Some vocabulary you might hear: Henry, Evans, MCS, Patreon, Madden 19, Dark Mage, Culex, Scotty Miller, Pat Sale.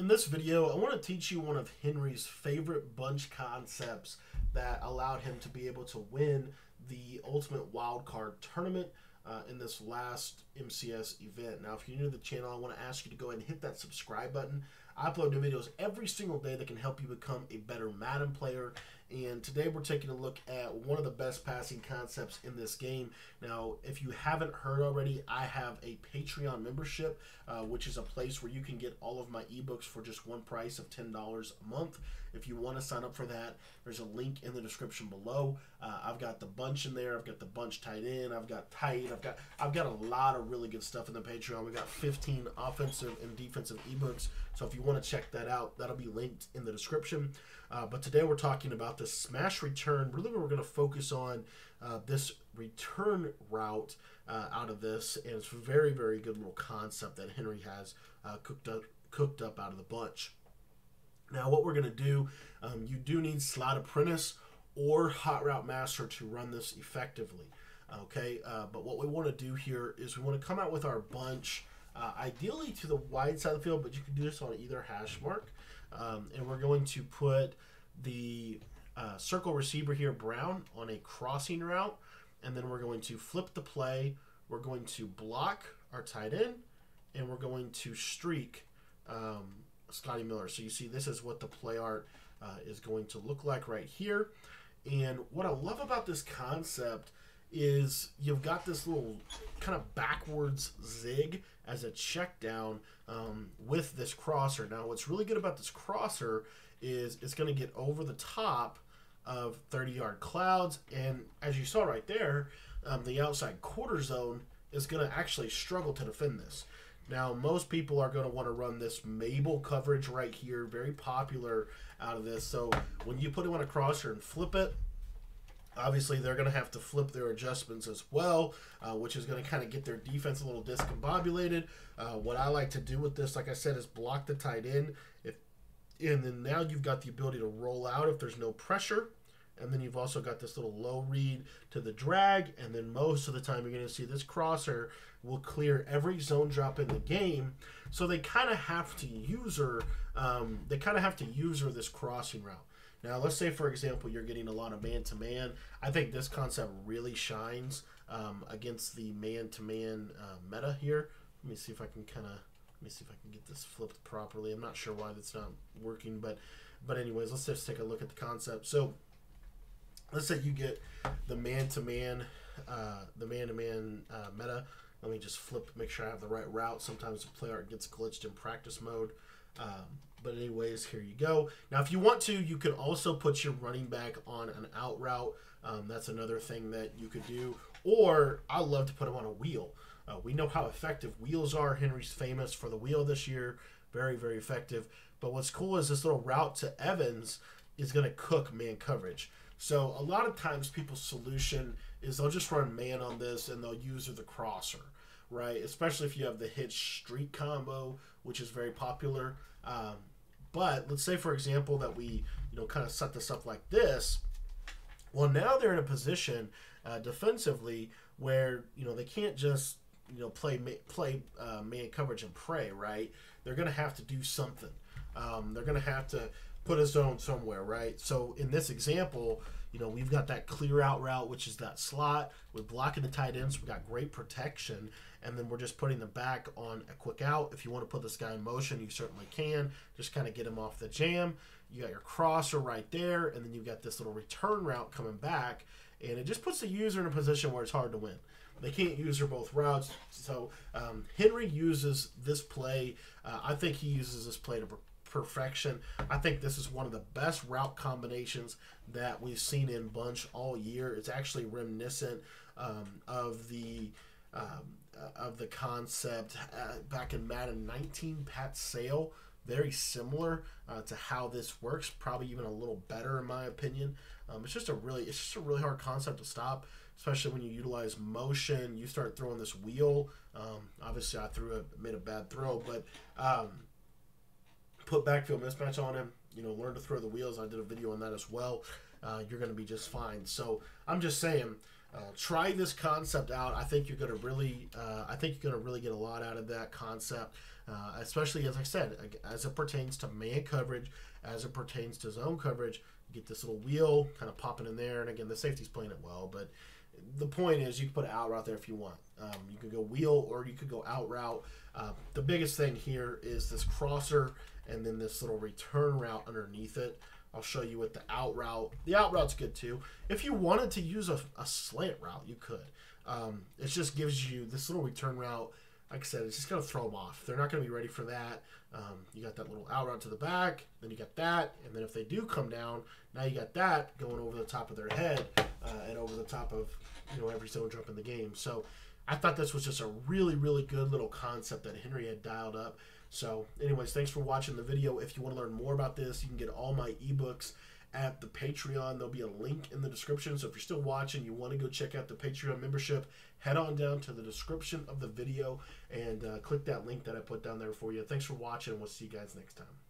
In this video, I want to teach you one of Henry's favorite bunch concepts that allowed him to be able to win the Ultimate Wildcard Tournament in this last MCS event. Now, if you're new to the channel, I want to ask you to go ahead and hit that subscribe button. I upload new videos every single day that can help you become a better Madden player. And today we're taking a look at one of the best passing concepts in this game. Now, if you haven't heard already, I have a Patreon membership, which is a place where you can get all of my ebooks for just one price of $10 a month. If you want to sign up for that, there's a link in the description below. I've got the bunch in there. I've got the bunch tied in. I've got tight. I've got a lot of really good stuff in the Patreon. We've got 15 offensive and defensive ebooks. So if you want to check that out, that'll be linked in the description. But today we're talking about the smash return. Really, we're going to focus on this return route out of this, and it's a very, very good little concept that Henry has cooked up out of the bunch. Now, what we're going to do, you do need Slot Apprentice or Hot Route Master to run this effectively. Okay, but what we want to do here is we want to come out with our bunch, ideally to the wide side of the field, but you can do this on either hash mark. And we're going to put the circle receiver here, Brown, on a crossing route. And then we're going to flip the play. We're going to block our tight end, and we're going to streak Scotty Miller. So you see this is what the play art is going to look like right here. And what I love about this concept is you've got this little kind of backwards zig as a check down with this crosser. Now, what's really good about this crosser is it's going to get over the top of 30-yard clouds. And as you saw right there, the outside quarter zone is going to actually struggle to defend this. Now, most people are going to want to run this Mabel coverage right here, very popular out of this. So when you put it on a crosser and flip it, obviously, they're going to have to flip their adjustments as well, which is going to kind of get their defense a little discombobulated. What I like to do with this, like I said, is block the tight end. And then now you've got the ability to roll out if there's no pressure. And then you've also got this little low read to the drag. And then most of the time you're going to see this crosser will clear every zone drop in the game. So they kind of have to user this crossing route. Now, let's say, for example, you're getting a lot of man-to-man. I think this concept really shines against the man-to-man meta here. Let me see if I can get this flipped properly. I'm not sure why that's not working, but anyways, let's just take a look at the concept. So let's say you get the man-to-man, meta. Let me just flip, make sure I have the right route. Sometimes the play art gets glitched in practice mode. But anyways, here you go. Now, if you want to, you can also put your running back on an out route. That's another thing that you could do. Or I love to put him on a wheel. We know how effective wheels are. Henry's famous for the wheel this year. Very, very effective. But what's cool is this little route to Evans is going to cook man coverage. So a lot of times people's solution is they'll just run man on this and they'll use the crosser, right? Especially if you have the hitch streak combo, which is very popular. But let's say, for example, that we kind of set this up like this. Well, now they're in a position defensively where they can't just play man coverage and pray, right? They're going to have to do something. They're going to have to put a zone somewhere, right? So in this example, we've got that clear out route, which is that slot. We're blocking the tight ends. We've got great protection. And then we're just putting the back on a quick out. If you want to put this guy in motion, you certainly can. Just kind of get him off the jam. You got your crosser right there. And then you've got this little return route coming back. And it just puts the user in a position where it's hard to win. They can't user both routes. So Henry uses this play. I think he uses this play to perfection. I think this is one of the best route combinations that we've seen in bunch all year. It's actually reminiscent of the concept back in Madden 19, Pat Sale. Very similar to how this works. Probably even a little better in my opinion. It's just a really hard concept to stop, especially when you utilize motion. You start throwing this wheel. Obviously, I made a bad throw, but. Put backfield mismatch on him, learn to throw the wheels. I did a video on that as well. You're going to be just fine. So I'm just saying, Try this concept out. I think you're going to really, get a lot out of that concept, especially as I said, as it pertains to man coverage, as it pertains to zone coverage. You get this little wheel kind of popping in there, and again, the safety's playing it well, but the point is you can put an out route there if you want. You could go wheel or you could go out route. The biggest thing here is this crosser and then this little return route underneath it. I'll show you with the out route. The out route's good too. If you wanted to use a slant route, you could. It just gives you this little return route. Like I said, it's just going to throw them off. They're not going to be ready for that. You got that little out route to the back, then you got that, and then if they do come down, now you got that going over the top of their head and over the top of every zone jump in the game. So I thought this was just a really, really good little concept that Henry had dialed up. So anyways, thanks for watching the video. If you want to learn more about this, you can get all my ebooks at the Patreon. There'll be a link in the description. So if you're still watching, you want to go check out the Patreon membership, head on down to the description of the video and click that link that I put down there for you. Thanks for watching. We'll see you guys next time.